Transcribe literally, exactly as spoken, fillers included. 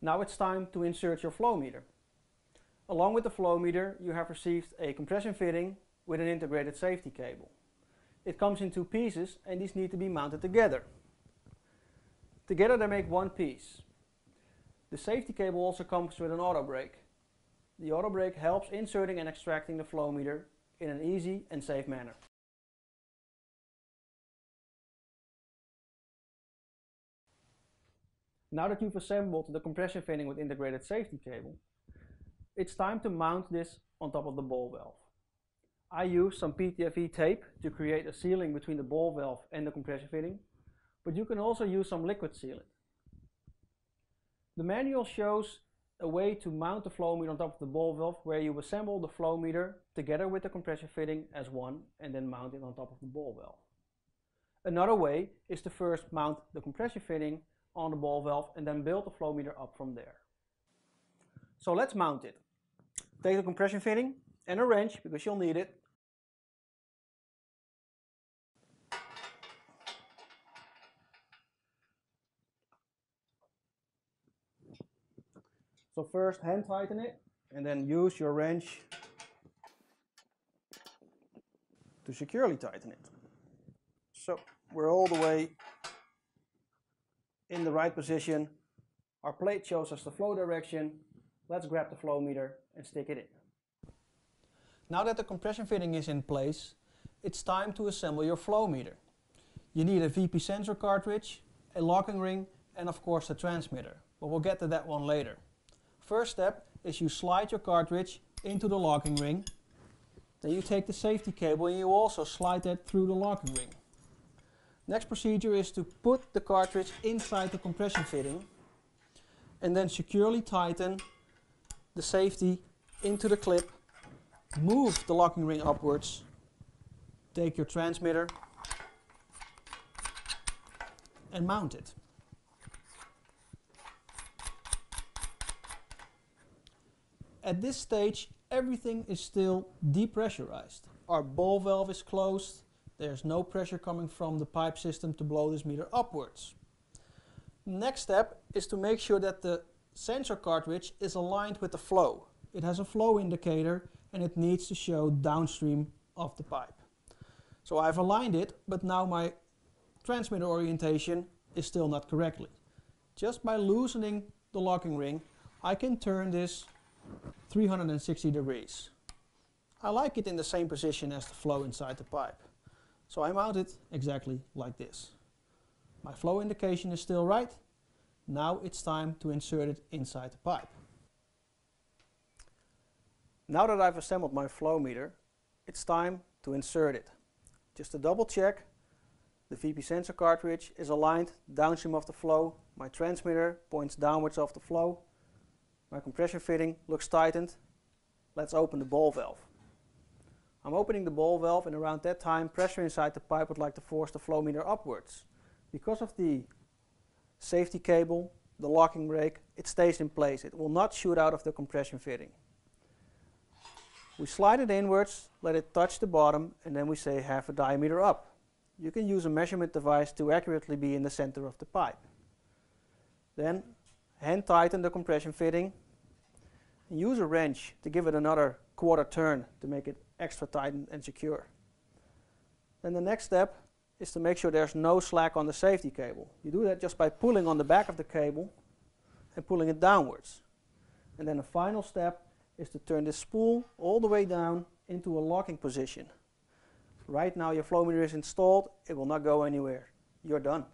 Now it's time to insert your flow meter. Along with the flow meter, you have received a compression fitting with an integrated safety cable. It comes in two pieces and these need to be mounted together. Together they make one piece. The safety cable also comes with an auto brake. The auto brake helps inserting and extracting the flow meter in an easy and safe manner. Now that you've assembled the compression fitting with integrated safety cable, it's time to mount this on top of the ball valve. I use some P T F E tape to create a sealing between the ball valve and the compression fitting, but you can also use some liquid sealant. The manual shows a way to mount the flow meter on top of the ball valve where you assemble the flow meter together with the compression fitting as one and then mount it on top of the ball valve. Another way is to first mount the compression fitting on the ball valve and then build the flow meter up from there. So let's mount it. Take the compression fitting and a wrench because you'll need it. So first hand tighten it and then use your wrench to securely tighten it. So we're all the way in the right position. Our plate shows us the flow direction. Let's grab the flow meter and stick it in. Now that the compression fitting is in place, it's time to assemble your flow meter. You need a V P sensor cartridge, a locking ring, and of course the transmitter, but we'll get to that one later. First step is you slide your cartridge into the locking ring. Then you take the safety cable and you also slide that through the locking ring. Next procedure is to put the cartridge inside the compression fitting and then securely tighten the safety into the clip, move the locking ring upwards, take your transmitter and mount it. At this stage everything is still depressurized. Our ball valve is closed. There's no pressure coming from the pipe system to blow this meter upwards. Next step is to make sure that the sensor cartridge is aligned with the flow. It has a flow indicator and it needs to show downstream of the pipe. So I've aligned it, but now my transmitter orientation is still not correctly. Just by loosening the locking ring, I can turn this three hundred sixty degrees. I like it in the same position as the flow inside the pipe. So I mount it exactly like this. My flow indication is still right. Now it's time to insert it inside the pipe. Now that I've assembled my flow meter, it's time to insert it. Just to double check, the V P sensor cartridge is aligned downstream of the flow. My transmitter points downwards of the flow. My compression fitting looks tightened. Let's open the ball valve. I'm opening the ball valve and around that time pressure inside the pipe would like to force the flow meter upwards. Because of the safety cable, the locking brake, it stays in place. It will not shoot out of the compression fitting. We slide it inwards, let it touch the bottom and then we say half a diameter up. You can use a measurement device to accurately be in the center of the pipe. Then hand tighten the compression fitting and use a wrench to give it another quarter turn to make it extra tightened and secure. Then the next step is to make sure there's no slack on the safety cable. You do that just by pulling on the back of the cable and pulling it downwards. And then the final step is to turn this spool all the way down into a locking position. Right now your flow meter is installed, it will not go anywhere. You're done.